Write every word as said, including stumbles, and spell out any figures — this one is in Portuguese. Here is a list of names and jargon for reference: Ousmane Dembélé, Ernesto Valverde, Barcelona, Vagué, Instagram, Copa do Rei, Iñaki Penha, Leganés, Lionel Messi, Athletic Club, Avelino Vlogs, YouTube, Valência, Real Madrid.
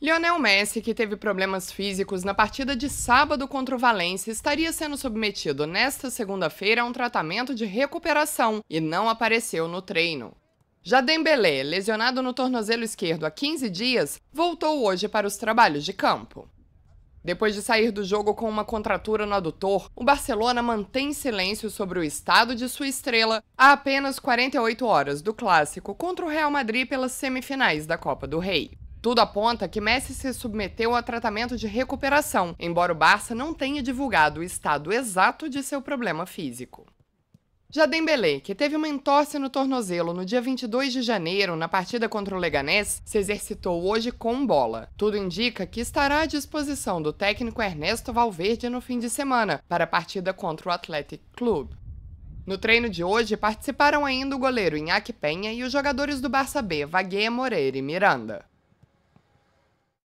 Lionel Messi, que teve problemas físicos na partida de sábado contra o Valencia, estaria sendo submetido nesta segunda-feira a um tratamento de recuperação e não apareceu no treino. Já Dembélé, lesionado no tornozelo esquerdo há quinze dias, voltou hoje para os trabalhos de campo. Depois de sair do jogo com uma contratura no adutor, o Barcelona mantém silêncio sobre o estado de sua estrela a apenas quarenta e oito horas do clássico contra o Real Madrid pelas semifinais da Copa do Rei. Tudo aponta que Messi se submeteu a tratamento de recuperação, embora o Barça não tenha divulgado o estado exato de seu problema físico. Já Dembélé, que teve uma entorse no tornozelo no dia vinte e dois de janeiro na partida contra o Leganés, se exercitou hoje com bola. Tudo indica que estará à disposição do técnico Ernesto Valverde no fim de semana, para a partida contra o Athletic Club. No treino de hoje participaram ainda o goleiro Iñaki Penha e os jogadores do Barça B, Vagué, Moreira e Miranda.